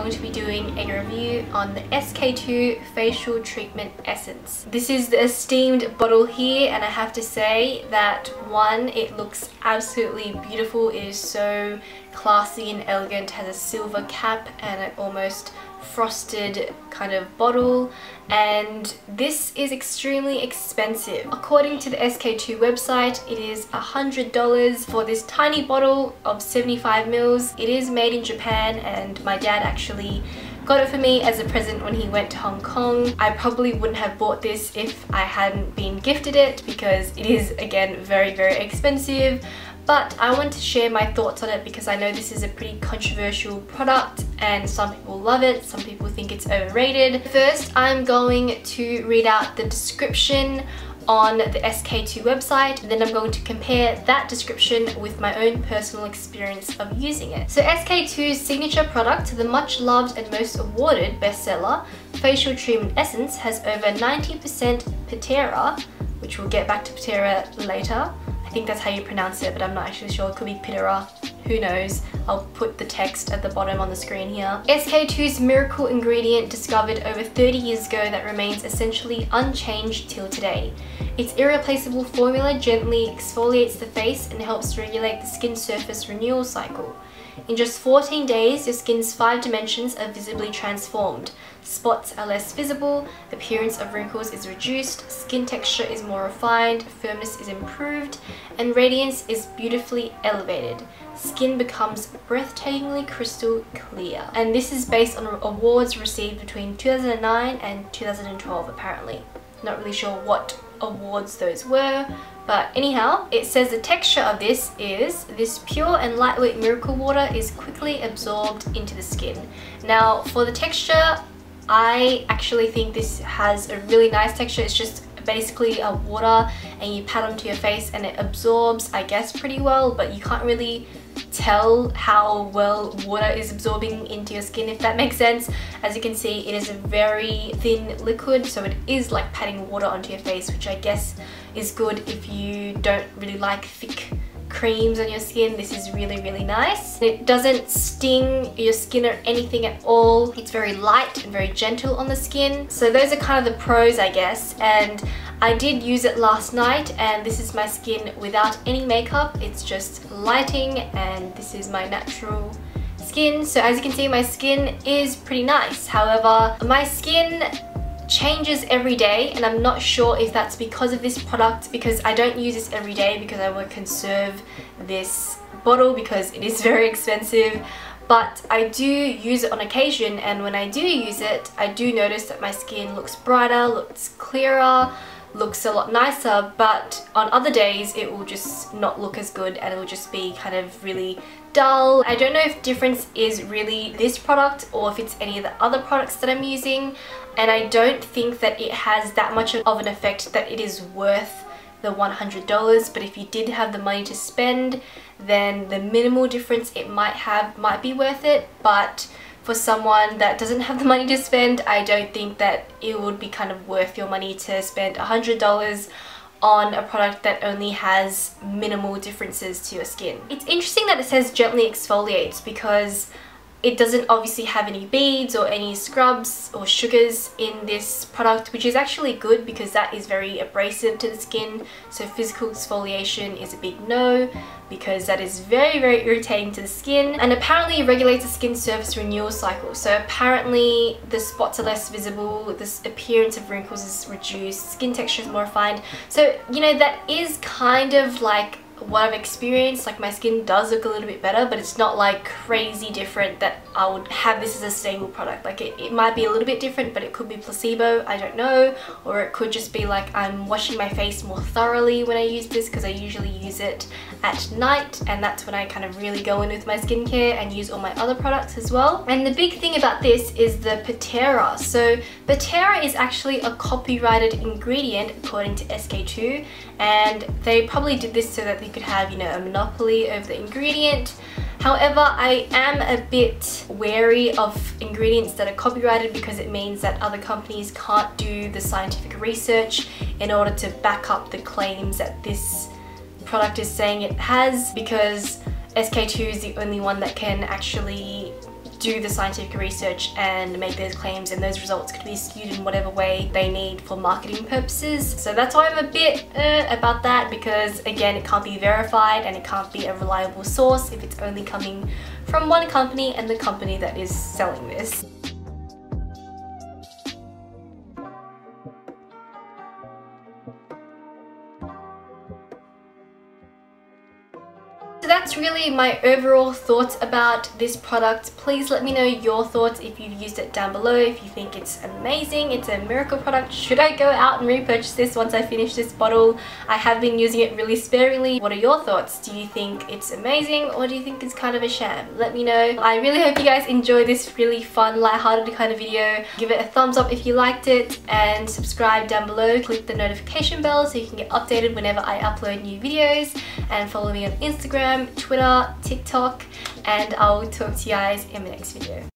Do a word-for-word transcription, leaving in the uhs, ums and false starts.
going to be doing a review on the S K two Facial Treatment Essence. This is the esteemed bottle here, and I have to say that one, it looks absolutely beautiful. It is so classy and elegant, has a silver cap and an almost frosted kind of bottle, and this is extremely expensive. According to the S K two website, it is one hundred dollars for this tiny bottle of seventy-five mils. It is made in Japan, and my dad actually got it for me as a present when he went to Hong Kong. I probably wouldn't have bought this if I hadn't been gifted it, because it is, again, very, very expensive. But I want to share my thoughts on it because I know this is a pretty controversial product and some people love it, some people think it's overrated. First, I'm going to read out the description on the S K two website, and then I'm going to compare that description with my own personal experience of using it. So S K two's signature product, the much loved and most awarded bestseller, Facial Treatment Essence, has over ninety percent Pitera, which we'll get back to Pitera later. I think that's how you pronounce it, but I'm not actually sure. It could be Pitera. Who knows? I'll put the text at the bottom on the screen here. S K two's miracle ingredient, discovered over thirty years ago, that remains essentially unchanged till today. Its irreplaceable formula gently exfoliates the face and helps regulate the skin surface renewal cycle. In just fourteen days, your skin's five dimensions are visibly transformed. Spots are less visible, appearance of wrinkles is reduced, skin texture is more refined, firmness is improved, and radiance is beautifully elevated. Skin becomes breathtakingly crystal clear. And this is based on awards received between two thousand nine and two thousand twelve, apparently. Not really sure what awards those were, but anyhow, it says the texture of this is, this pure and lightweight miracle water is quickly absorbed into the skin. Now, for the texture, I actually think this has a really nice texture. It's just basically a water, and you pat onto your face and it absorbs, I guess, pretty well, but you can't really tell how well water is absorbing into your skin, if that makes sense. As you can see, it is a very thin liquid, so it is like patting water onto your face, which I guess is good if you don't really like thick creams on your skin. This is really, really nice. It doesn't sting your skin or anything at all. It's very light and very gentle on the skin. So those are kind of the pros, I guess. And I did use it last night, and this is my skin without any makeup. It's just lighting, and this is my natural skin. So as you can see, my skin is pretty nice. However, my skin changes every day, and I'm not sure if that's because of this product, because I don't use this every day because I want to conserve this bottle because it is very expensive, but I do use it on occasion, and when I do use it, I do notice that my skin looks brighter, looks clearer, looks a lot nicer, but on other days it will just not look as good and it will just be kind of really dull. I don't know if the difference is really this product or if it's any of the other products that I'm using, and I don't think that it has that much of an effect that it is worth the one hundred dollars, but if you did have the money to spend, then the minimal difference it might have might be worth it. But for someone that doesn't have the money to spend, I don't think that it would be kind of worth your money to spend one hundred dollars on a product that only has minimal differences to your skin. It's interesting that it says gently exfoliates, because it doesn't obviously have any beads or any scrubs or sugars in this product, which is actually good because that is very abrasive to the skin. So physical exfoliation is a big no, because that is very, very irritating to the skin. And apparently it regulates the skin surface renewal cycle. So apparently the spots are less visible, the appearance of wrinkles is reduced, skin texture is more refined. So, you know, that is kind of like what I've experienced. Like, my skin does look a little bit better, but it's not like crazy different that I would have this as a stable product. Like, it, it might be a little bit different, but it could be placebo, I don't know, or it could just be like I'm washing my face more thoroughly when I use this, because I usually use it at night, and that's when I kind of really go in with my skincare and use all my other products as well. And the big thing about this is the Pitera. So Pitera is actually a copyrighted ingredient according to S K two, and they probably did this so that they could have, you know, a monopoly over the ingredient. However, I am a bit wary of ingredients that are copyrighted, because it means that other companies can't do the scientific research in order to back up the claims that this product is saying it has, because S K two is the only one that can actually do the scientific research and make those claims, and those results could be skewed in whatever way they need for marketing purposes. So that's why I'm a bit uh, about that, because again, it can't be verified and it can't be a reliable source if it's only coming from one company and the company that is selling this. So that's really my overall thoughts about this product. Please let me know your thoughts if you've used it down below, if you think it's amazing, it's a miracle product. Should I go out and repurchase this once I finish this bottle? I have been using it really sparingly. What are your thoughts? Do you think it's amazing, or do you think it's kind of a sham? Let me know. I really hope you guys enjoy this really fun, lighthearted kind of video. Give it a thumbs up if you liked it, and subscribe down below. Click the notification bell so you can get updated whenever I upload new videos, and follow me on Instagram, Twitter, TikTok, and I'll talk to you guys in the next video.